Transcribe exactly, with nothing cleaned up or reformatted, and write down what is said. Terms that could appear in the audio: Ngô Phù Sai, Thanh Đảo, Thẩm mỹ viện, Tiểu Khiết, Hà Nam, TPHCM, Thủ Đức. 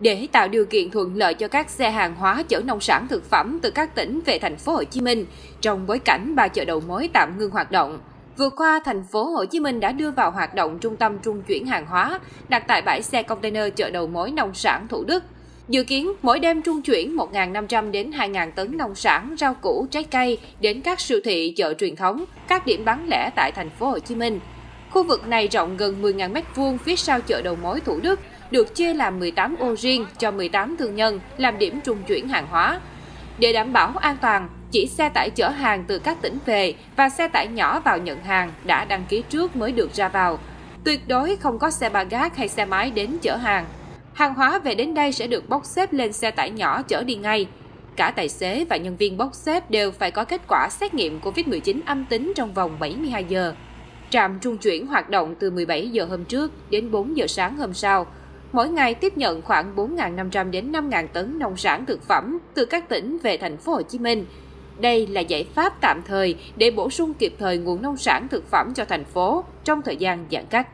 Để tạo điều kiện thuận lợi cho các xe hàng hóa chở nông sản thực phẩm từ các tỉnh về thành phố Hồ Chí Minh trong bối cảnh ba chợ đầu mối tạm ngưng hoạt động, vừa qua thành phố Hồ Chí Minh đã đưa vào hoạt động trung tâm trung chuyển hàng hóa đặt tại bãi xe container chợ đầu mối nông sản Thủ Đức. Dự kiến mỗi đêm trung chuyển một nghìn năm trăm đến hai nghìn tấn nông sản, rau củ, trái cây đến các siêu thị, chợ truyền thống, các điểm bán lẻ tại thành phố Hồ Chí Minh. Khu vực này rộng gần mười nghìn mét vuông phía sau chợ đầu mối Thủ Đức, được chia làm mười tám ô riêng cho mười tám thương nhân làm điểm trung chuyển hàng hóa. Để đảm bảo an toàn, chỉ xe tải chở hàng từ các tỉnh về và xe tải nhỏ vào nhận hàng đã đăng ký trước mới được ra vào. Tuyệt đối không có xe ba gác hay xe máy đến chở hàng. Hàng hóa về đến đây sẽ được bốc xếp lên xe tải nhỏ chở đi ngay. Cả tài xế và nhân viên bốc xếp đều phải có kết quả xét nghiệm Covid mười chín âm tính trong vòng bảy mươi hai giờ. Trạm trung chuyển hoạt động từ mười bảy giờ hôm trước đến bốn giờ sáng hôm sau. Mỗi ngày tiếp nhận khoảng bốn nghìn năm trăm đến năm nghìn tấn nông sản thực phẩm từ các tỉnh về thành phố Hồ Chí Minh. Đây là giải pháp tạm thời để bổ sung kịp thời nguồn nông sản thực phẩm cho thành phố trong thời gian giãn cách.